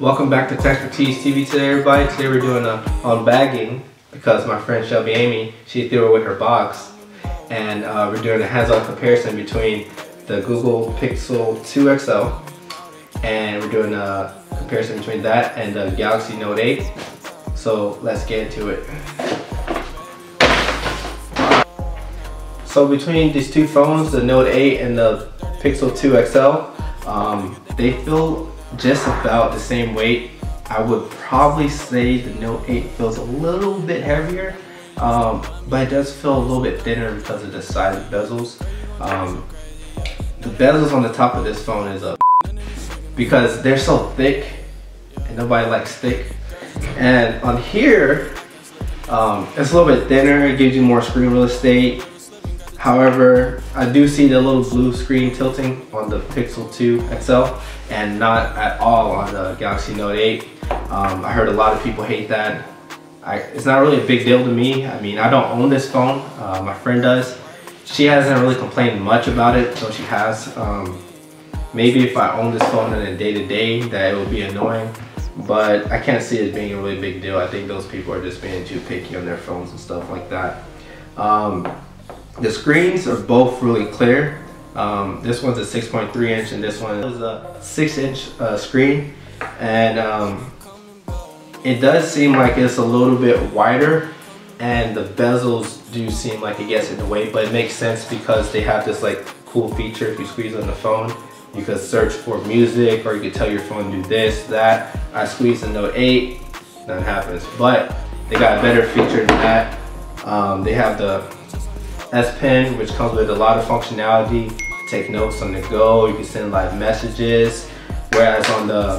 Welcome back to Tech for Tees TV today, everybody. Today we're doing an unbagging because my friend Shelby Amy, she threw away her box. And we're doing a hands-on comparison between the Google Pixel 2 XL. And we're doing a comparison between that and the Galaxy Note 8. So let's get into it. So between these two phones, the Note 8 and the Pixel 2 XL, they feel just about the same weight. I would probably say the Note 8 feels a little bit heavier, but it does feel a little bit thinner because of the size of bezels. The bezels on the top of this phone is because they're so thick and nobody likes thick. And on here, it's a little bit thinner. It gives you more screen real estate. However, I do see the little blue screen tilting on the Pixel 2 XL and not at all on the Galaxy Note 8. I heard a lot of people hate that. It's not really a big deal to me. I mean, I don't own this phone. My friend does. She hasn't really complained much about it, though she has. Maybe if I owned this phone in a day-to-day, that it would be annoying. But I can't see it being a really big deal. I think those people are just being too picky on their phones and stuff like that. The screens are both really clear. This one's a 6.3 inch and this one is a 6-inch screen. And it does seem like it's a little bit wider and the bezels do seem like it gets in the way, but it makes sense because they have this like cool feature. If you squeeze on the phone, you can search for music or you can tell your phone do this, that. I squeeze the Note 8, nothing happens. But they got a better feature than that. They have the S Pen, which comes with a lot of functionality. Take notes on the go, you can send live messages. Whereas on the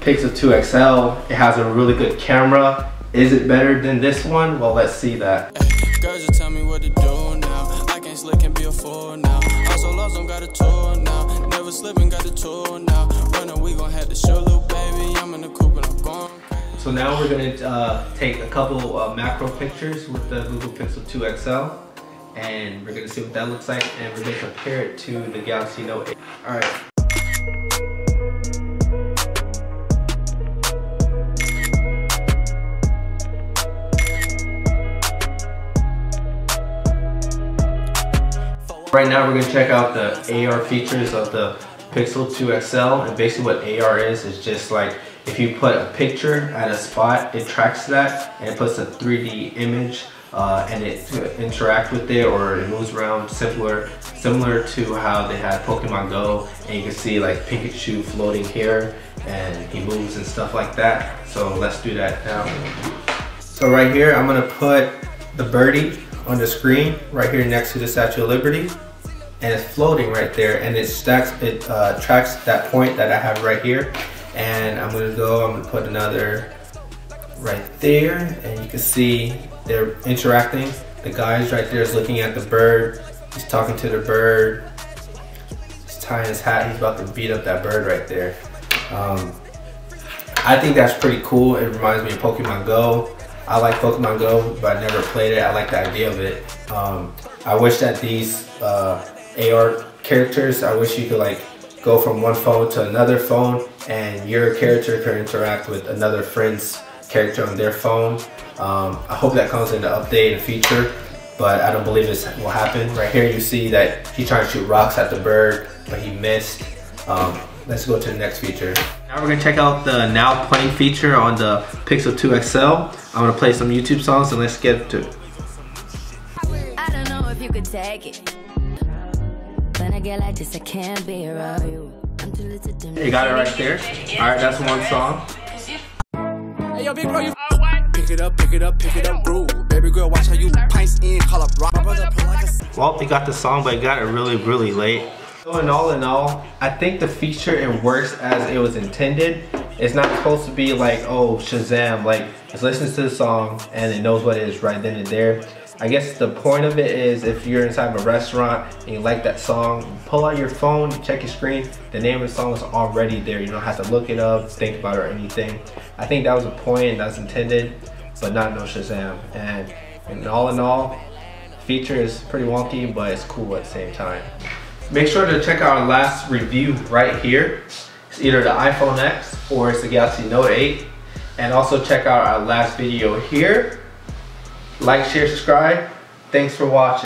Pixel 2 XL, it has a really good camera. Is it better than this one? Well, let's see that. Girls tell me what to do now. I can't slick and be a fool now. Also lost them, got a tour now. Never slipping, got a tour now. Running, we gon' have to show little baby. I'm in the coupe and I'm gone. So now we're gonna take a couple macro pictures with the Google Pixel 2 XL. And we're gonna see what that looks like, and we're gonna compare it to the Galaxy Note 8. All right. Right now, we're gonna check out the AR features of the Pixel 2 XL, and basically what AR is just like if you put a picture at a spot, it tracks that and it puts a 3D image. And it interact with it or it moves around, similar to how they had Pokemon Go, and you can see like Pikachu floating here and he moves and stuff like that. So let's do that now. So right here, I'm gonna put the birdie on the screen right here next to the Statue of Liberty, and it's floating right there, and it tracks that point that I have right here. And I'm gonna put another right there, and you can see they're interacting. The guy's right there is looking at the bird. He's talking to the bird. He's tying his hat. He's about to beat up that bird right there. I think that's pretty cool. It reminds me of Pokemon Go. I like Pokemon Go, but I never played it. I like the idea of it. I wish that these AR characters, I wish you could like go from one phone to another phone and your character can interact with another friend's character on their phone. I hope that comes in the update and feature, but I don't believe it will happen. Right here you see that he's trying to shoot rocks at the bird, but he missed. Let's go to the next feature. Now we're gonna check out the Now Playing feature on the Pixel 2 XL. I'm gonna play some YouTube songs and let's get to it. I don't know if you could take it. When I get like this, I can't be around you. You got it right there. All right, that's one song. Hey, yo, big bro, you pick it up, pick it up, pick it up, bro. Baby girl, watch how you pints in, call up rock. Well, they got the song, but it got it really, really late. So in all, I think the feature, it works as it was intended. It's not supposed to be like, oh, Shazam, like, it listens to the song and it knows what it is right then and there. I guess the point of it is if you're inside of a restaurant and you like that song, pull out your phone, check your screen, the name of the song is already there. You don't have to look it up, think about it or anything. I think that was a point that's intended, but not no Shazam. And in all, the feature is pretty wonky, but it's cool at the same time. Make sure to check out our last review right here. It's either the iPhone X or it's the Galaxy Note 8. And also check out our last video here. Like, share, subscribe. Thanks for watching.